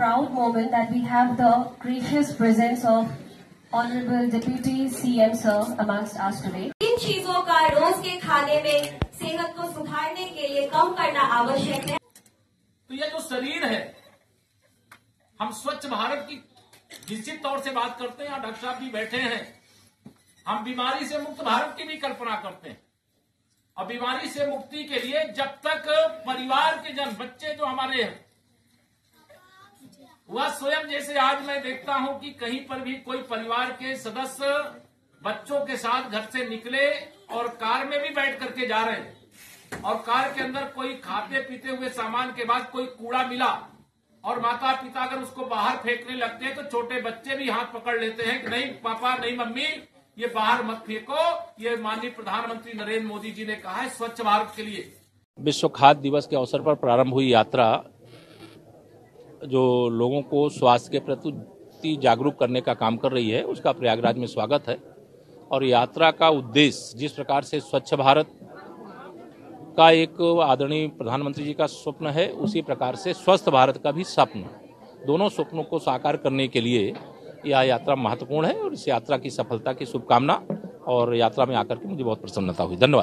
proud moment that we have the gracious presence of Honorable Deputy CM Sir amongst us today. इन चीजों का रोज के खाने में सेहत को सुधारने के लिए कम करना आवश्यक है। तो यह जो शरीर है, हम स्वच्छ भारत की निश्चित तौर से बात करते हैं, डॉक्टर साहब भी बैठे हैं, हम बीमारी से मुक्त भारत की भी कल्पना करते हैं। और बीमारी से मुक्ति के लिए जब तक परिवार के जन बच्चे जो हमारे हैं, वह स्वयं, जैसे आज मैं देखता हूं कि कहीं पर भी कोई परिवार के सदस्य बच्चों के साथ घर से निकले और कार में भी बैठ करके जा रहे हैं और कार के अंदर कोई खाते पीते हुए सामान के बाद कोई कूड़ा मिला और माता पिता अगर उसको बाहर फेंकने लगते हैं तो छोटे बच्चे भी हाथ पकड़ लेते हैं कि नहीं पापा, नहीं मम्मी, ये बाहर मत फेंको। ये माननीय प्रधानमंत्री नरेन्द्र मोदी जी ने कहा है स्वच्छ भारत के लिए। विश्व खाद्य दिवस के अवसर पर प्रारंभ हुई यात्रा जो लोगों को स्वास्थ्य के प्रति जागरूक करने का काम कर रही है, उसका प्रयागराज में स्वागत है। और यात्रा का उद्देश्य जिस प्रकार से स्वच्छ भारत का एक आदरणीय प्रधानमंत्री जी का स्वप्न है, उसी प्रकार से स्वस्थ भारत का भी स्वप्न, दोनों स्वप्नों को साकार करने के लिए यह यात्रा महत्वपूर्ण है। और इस यात्रा की सफलता की शुभकामना। और यात्रा में आकर के मुझे बहुत प्रसन्नता हुई। धन्यवाद।